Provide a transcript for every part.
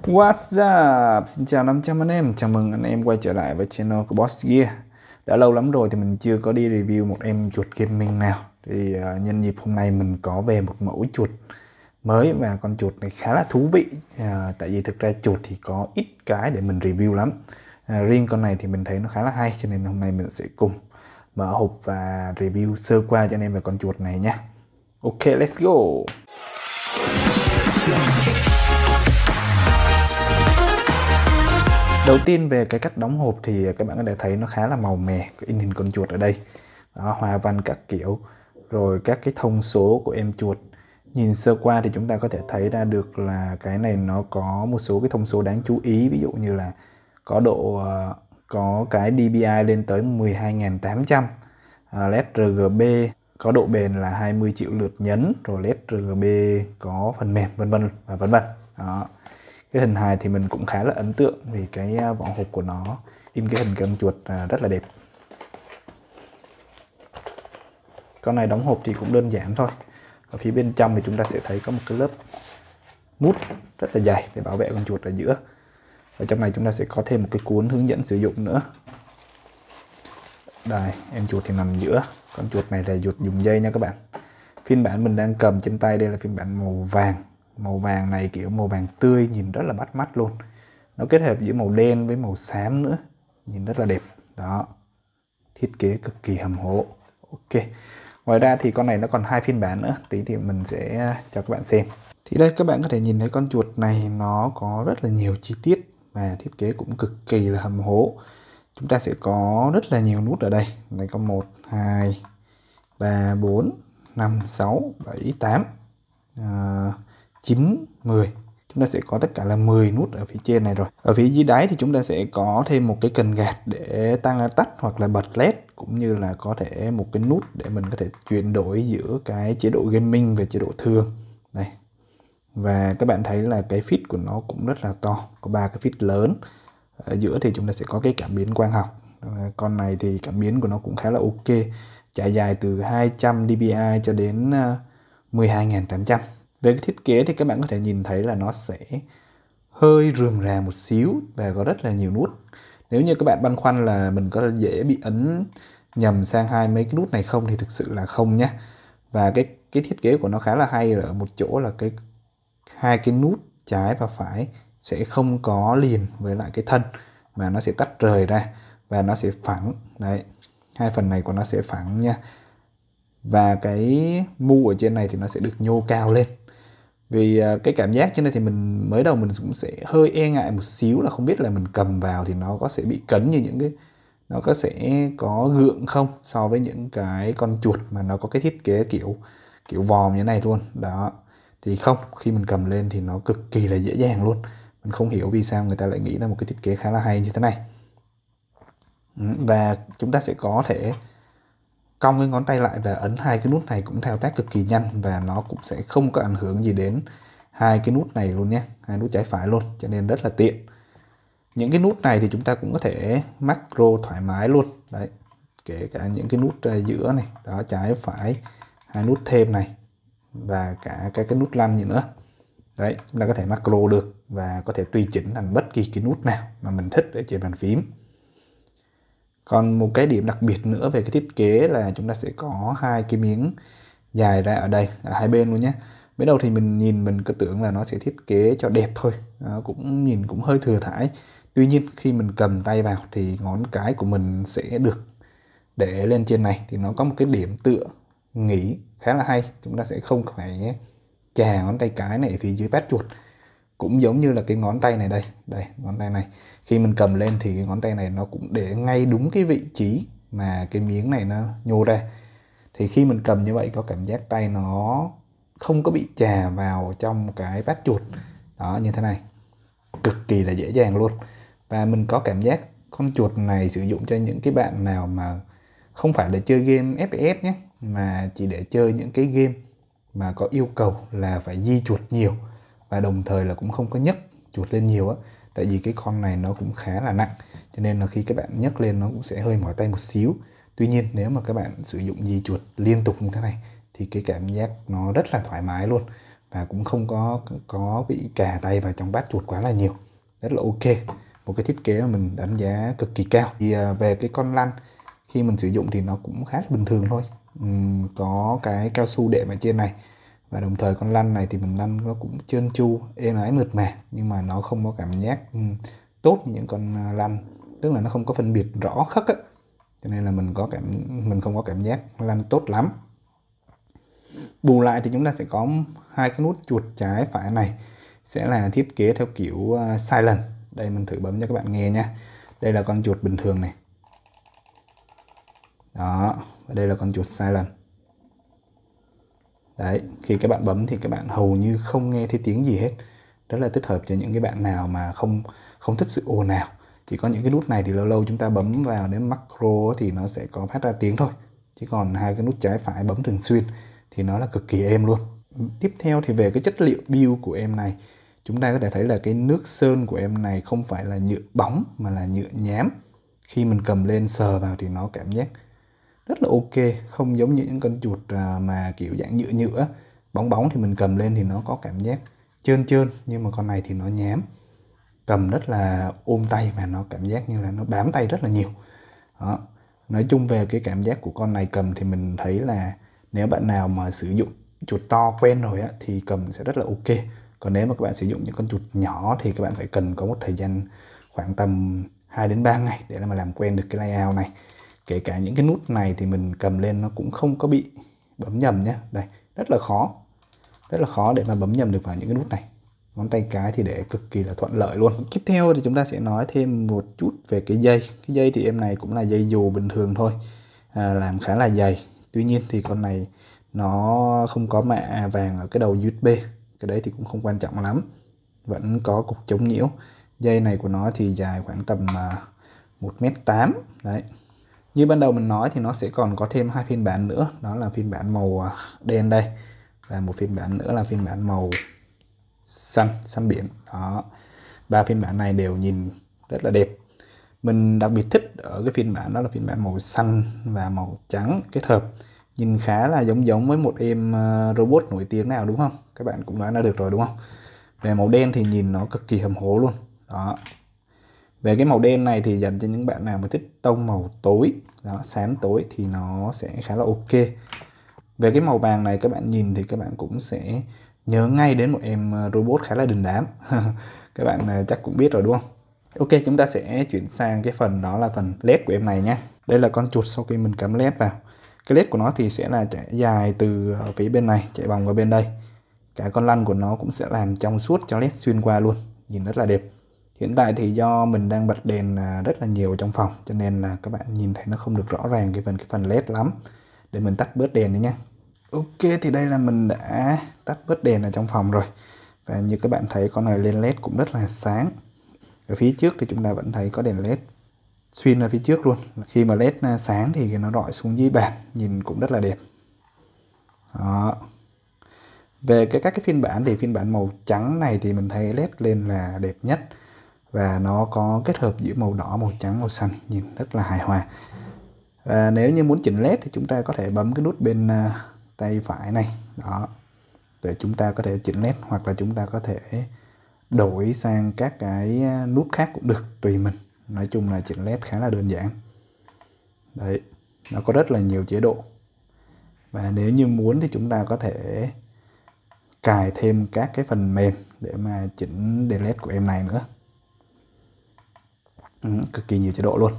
What's up? Xin chào 500 anh em, chào mừng anh em quay trở lại với channel của BossGear. Đã lâu lắm rồi thì mình chưa có đi review một em chuột gaming nào. Thì nhân dịp hôm nay mình có về một mẫu chuột mới và con chuột này khá là thú vị. Tại vì thực ra chuột thì có ít cái để mình review lắm. Riêng con này thì mình thấy nó khá là hay cho nên hôm nay mình sẽ cùng mở hộp và review sơ qua cho anh em về con chuột này nhé. Ok, let's go. Đầu tiên về cái cách đóng hộp thì các bạn có thể thấy nó khá là màu mè, cái in hình con chuột ở đây. Đó, hoa văn các kiểu, rồi các cái thông số của em chuột. Nhìn sơ qua thì chúng ta có thể thấy ra được là cái này nó có một số cái thông số đáng chú ý. Ví dụ như là có cái DPI lên tới 12.800, LED RGB có độ bền là 20 triệu lượt nhấn, rồi LED RGB có phần mềm vân vân và vân vân. Đó. Cái hình hài thì mình cũng khá là ấn tượng vì cái vỏ hộp của nó in cái hình con chuột rất là đẹp. Con này đóng hộp thì cũng đơn giản thôi. Ở phía bên trong thì chúng ta sẽ thấy có một cái lớp mút rất là dày để bảo vệ con chuột ở giữa. Ở trong này chúng ta sẽ có thêm một cái cuốn hướng dẫn sử dụng nữa. Đây, em chuột thì nằm giữa. Con chuột này là chuột dùng dây nha các bạn. Phiên bản mình đang cầm trên tay đây là phiên bản màu vàng. Màu vàng này kiểu màu vàng tươi, nhìn rất là bắt mắt luôn. Nó kết hợp giữa màu đen với màu xám nữa, nhìn rất là đẹp. Đó, thiết kế cực kỳ hầm hố. Ok, ngoài ra thì con này nó còn hai phiên bản nữa, tí thì mình sẽ cho các bạn xem. Thì đây các bạn có thể nhìn thấy con chuột này nó có rất là nhiều chi tiết và thiết kế cũng cực kỳ là hầm hố. Chúng ta sẽ có rất là nhiều nút ở đây. Này có 1, 2, 3, 4, 5, 6, 7, 8 9, 10. Chúng ta sẽ có tất cả là 10 nút ở phía trên này rồi. Ở phía dưới đáy thì chúng ta sẽ có thêm một cái cần gạt để tăng tắt hoặc là bật LED, cũng như là có thể một cái nút để mình có thể chuyển đổi giữa cái chế độ gaming về chế độ thường. Đây. Và các bạn thấy là cái feed của nó cũng rất là to, có 3 cái feed lớn. Ở giữa thì chúng ta sẽ có cái cảm biến quang học. Con này thì cảm biến của nó cũng khá là ok, trải dài từ 200 dpi cho đến 12.800. Về cái thiết kế thì các bạn có thể nhìn thấy là nó sẽ hơi rườm rà một xíu và có rất là nhiều nút. Nếu như các bạn băn khoăn là mình có dễ bị ấn nhầm sang hai mấy cái nút này không thì thực sự là không nhé. Và cái thiết kế của nó khá là hay ở một chỗ là cái hai cái nút trái và phải sẽ không có liền với lại cái thân mà nó sẽ tách rời ra và nó sẽ phẳng. Đấy, hai phần này của nó sẽ phẳng nha. Và cái mu ở trên này thì nó sẽ được nhô cao lên. Vì cái cảm giác trên đây thì mình mới đầu mình cũng sẽ hơi e ngại một xíu là không biết là mình cầm vào thì nó có sẽ bị cấn như những cái nó có sẽ có gượng không, so với những cái con chuột mà nó có cái thiết kế kiểu vòm như này luôn. Đó. Thì không, khi mình cầm lên thì nó cực kỳ là dễ dàng luôn. Mình không hiểu vì sao người ta lại nghĩ là một cái thiết kế khá là hay như thế này. Và chúng ta sẽ có thể cong cái ngón tay lại và ấn hai cái nút này cũng thao tác cực kỳ nhanh và nó cũng sẽ không có ảnh hưởng gì đến hai cái nút này luôn nhé, hai nút trái phải luôn, cho nên rất là tiện. Những cái nút này thì chúng ta cũng có thể macro thoải mái luôn. Đấy, kể cả những cái nút giữa này, đó trái phải, hai nút thêm này và cả cái nút lăn gì nữa. Đấy, chúng ta có thể macro được và có thể tùy chỉnh thành bất kỳ cái nút nào mà mình thích ở trên bàn phím. Còn một cái điểm đặc biệt nữa về cái thiết kế là chúng ta sẽ có hai cái miếng dài ra ở đây, ở hai bên luôn nhé. Mới đầu thì mình cứ tưởng là nó sẽ thiết kế cho đẹp thôi, cũng nhìn cũng hơi thừa thãi. Tuy nhiên khi mình cầm tay vào thì ngón cái của mình sẽ được để lên trên này thì nó có một cái điểm tựa nghỉ khá là hay. Chúng ta sẽ không phải chà ngón tay cái này phía dưới pad chuột. Cũng giống như là cái ngón tay này đây, đây ngón tay này. Khi mình cầm lên thì cái ngón tay này nó cũng để ngay đúng cái vị trí mà cái miếng này nó nhô ra. Thì khi mình cầm như vậy có cảm giác tay nó không có bị chà vào trong cái pad chuột. Đó, như thế này. Cực kỳ là dễ dàng luôn. Và mình có cảm giác con chuột này sử dụng cho những cái bạn nào mà không phải để chơi game FPS nhé, mà chỉ để chơi những cái game mà có yêu cầu là phải di chuột nhiều. Và đồng thời là cũng không có nhấc chuột lên nhiều á. Tại vì cái con này nó cũng khá là nặng, cho nên là khi các bạn nhấc lên nó cũng sẽ hơi mỏi tay một xíu. Tuy nhiên nếu mà các bạn sử dụng di chuột liên tục như thế này thì cái cảm giác nó rất là thoải mái luôn. và cũng không có bị cà tay vào trong bát chuột quá là nhiều. Rất là ok, một cái thiết kế mà mình đánh giá cực kỳ cao. Thì về cái con lăn khi mình sử dụng thì nó cũng khá là bình thường thôi, có cái cao su đệm ở trên này, và đồng thời con lăn này thì mình lăn nó cũng trơn tru, êm ái, mượt mà, nhưng mà nó không có cảm giác tốt như những con lăn, tức là nó không có phân biệt rõ khắc á, cho nên là mình không có cảm giác lăn tốt lắm. Bù lại thì chúng ta sẽ có hai cái nút chuột trái phải này sẽ là thiết kế theo kiểu silent. Đây mình thử bấm cho các bạn nghe nha. Đây là con chuột bình thường này. Đó, và đây là con chuột silent. Đấy, khi các bạn bấm thì các bạn hầu như không nghe thấy tiếng gì hết. Rất là thích hợp cho những cái bạn nào mà không thích sự ồn ào. Chỉ có những cái nút này thì lâu lâu chúng ta bấm vào đến macro thì nó sẽ có phát ra tiếng thôi. Chứ còn hai cái nút trái phải bấm thường xuyên thì nó là cực kỳ êm luôn. Tiếp theo thì về cái chất liệu build của em này, chúng ta có thể thấy là cái nước sơn của em này không phải là nhựa bóng mà là nhựa nhám. Khi mình cầm lên sờ vào thì nó cảm giác rất là ok, không giống như những con chuột mà kiểu dạng nhựa bóng thì mình cầm lên thì nó có cảm giác trơn trơn, nhưng mà con này thì nó nhám, cầm rất là ôm tay và nó cảm giác như là nó bám tay rất là nhiều. Đó. Nói chung về cái cảm giác của con này cầm thì mình thấy là nếu bạn nào mà sử dụng chuột to quen rồi á, thì cầm sẽ rất là ok. Còn nếu mà các bạn sử dụng những con chuột nhỏ thì các bạn phải cần có một thời gian khoảng tầm 2 đến 3 ngày để mà làm quen được cái layout này. Kể cả những cái nút này thì mình cầm lên nó cũng không có bị bấm nhầm nhé. Đây, rất là khó để mà bấm nhầm được vào những cái nút này. Ngón tay cái thì để cực kỳ là thuận lợi luôn. Tiếp theo thì chúng ta sẽ nói thêm một chút về cái dây. Cái dây thì em này cũng là dây dù bình thường thôi, làm khá là dày. Tuy nhiên thì con này nó không có mạ vàng ở cái đầu USB. Cái đấy thì cũng không quan trọng lắm. Vẫn có cục chống nhiễu. Dây này của nó thì dài khoảng tầm 1,8 m. Đấy. Như ban đầu mình nói thì nó sẽ còn có thêm hai phiên bản nữa. Đó là phiên bản màu đen đây. Và một phiên bản nữa là phiên bản màu xanh biển. Đó. Ba phiên bản này đều nhìn rất là đẹp. Mình đặc biệt thích ở cái phiên bản đó là phiên bản màu xanh và màu trắng kết hợp. Nhìn khá là giống với một em robot nổi tiếng nào đúng không? Các bạn cũng đoán ra được rồi đúng không? Về màu đen thì nhìn nó cực kỳ hầm hố luôn. Đó. Về cái màu đen này thì dành cho những bạn nào mà thích tông màu tối, đó, xám tối thì nó sẽ khá là ok. Về cái màu vàng này các bạn nhìn thì các bạn cũng sẽ nhớ ngay đến một em robot khá là đình đám. Các bạn chắc cũng biết rồi đúng không? Ok, chúng ta sẽ chuyển sang cái phần đó là phần LED của em này nhé. Đây là con chuột sau khi mình cắm LED vào. Cái LED của nó thì sẽ là chạy dài từ ở phía bên này, chạy vòng vào bên đây. Cả con lăn của nó cũng sẽ làm trong suốt cho LED xuyên qua luôn. Nhìn rất là đẹp. Hiện tại thì do mình đang bật đèn rất là nhiều trong phòng, cho nên là các bạn nhìn thấy nó không được rõ ràng cái phần LED lắm. Để mình tắt bớt đèn đi nhé. Ok, thì đây là mình đã tắt bớt đèn ở trong phòng rồi. Và như các bạn thấy con này lên LED cũng rất là sáng. Ở phía trước thì chúng ta vẫn thấy có đèn LED xuyên ra phía trước luôn. Khi mà LED sáng thì nó rọi xuống dưới bàn, nhìn cũng rất là đẹp. Đó. Về các cái phiên bản thì phiên bản màu trắng này thì mình thấy LED lên là đẹp nhất. Và nó có kết hợp giữa màu đỏ, màu trắng, màu xanh, nhìn rất là hài hòa. Và nếu như muốn chỉnh LED thì chúng ta có thể bấm cái nút bên tay phải này. Đó. Để chúng ta có thể chỉnh LED hoặc là chúng ta có thể đổi sang các cái nút khác cũng được, tùy mình. Nói chung là chỉnh LED khá là đơn giản. Đấy, nó có rất là nhiều chế độ. Và nếu như muốn thì chúng ta có thể cài thêm các cái phần mềm để mà chỉnh đèn LED của em này nữa. Cực kỳ nhiều chế độ luôn.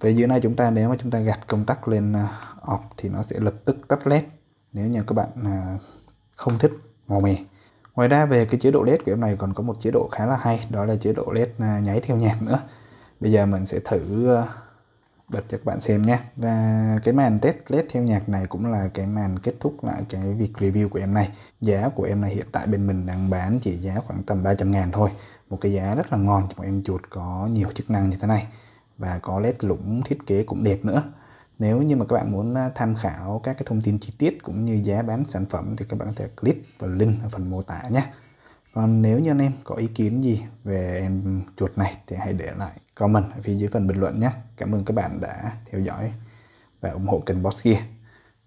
Về dưới này chúng ta nếu mà chúng ta gạt công tắc lên off thì nó sẽ lập tức tắt LED nếu như các bạn không thích màu mè. Ngoài ra về cái chế độ LED của em này còn có một chế độ khá là hay, đó là chế độ LED nháy theo nhạc nữa. Bây giờ mình sẽ thử bật cho các bạn xem nhé. Và cái màn test LED theo nhạc này cũng là cái màn kết thúc lại cái việc review của em này. Giá của em này hiện tại bên mình đang bán chỉ giá khoảng tầm 300.000 thôi. Một cái giá rất là ngon cho một em chuột có nhiều chức năng như thế này. Và có LED lũng, thiết kế cũng đẹp nữa. Nếu như mà các bạn muốn tham khảo các cái thông tin chi tiết cũng như giá bán sản phẩm thì các bạn có thể click vào link ở phần mô tả nhé. Còn nếu như anh em có ý kiến gì về em chuột này thì hãy để lại comment ở phía dưới phần bình luận nhé. Cảm ơn các bạn đã theo dõi và ủng hộ kênh BossGear.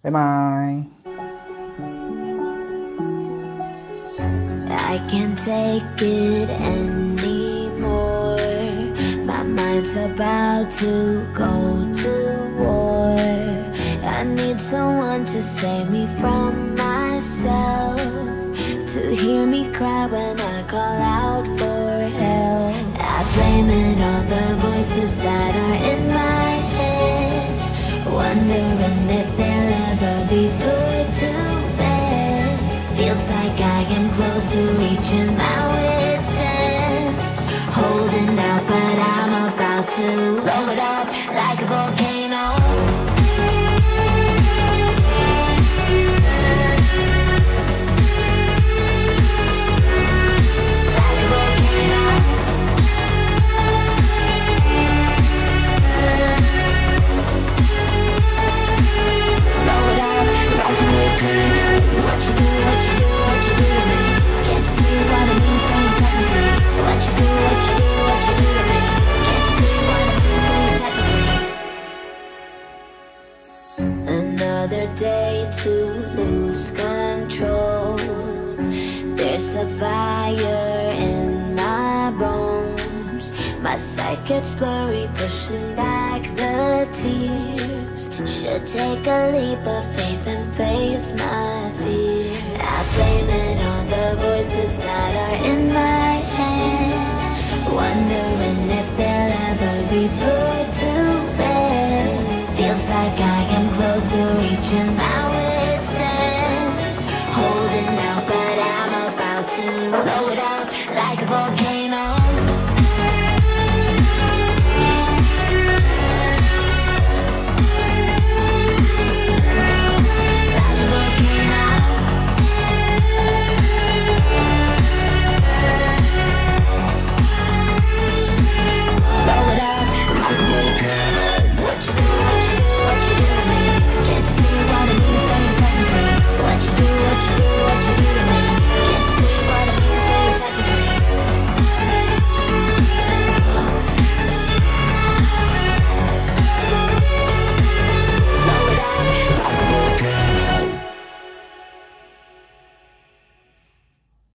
Bye bye! I can't take it anymore. My mind's about to go to war. I need someone to save me from myself, to hear me cry when I call out for help. I blame it on the voices that are in my head, wondering if they'll ever be put to bed. Feels like I am close to reaching my wit's end, holding out but I'm about to blow it up like a volcano. Another day to lose control. There's a fire in my bones. My sight gets blurry, pushing back the tears. Should take a leap of faith and face my fear. I blame it on the voices that are in my head, wondering if they'll ever be put to bed. Feels like I am close to reaching my wit's end, holding out but I'm about to blow it up like a volcano.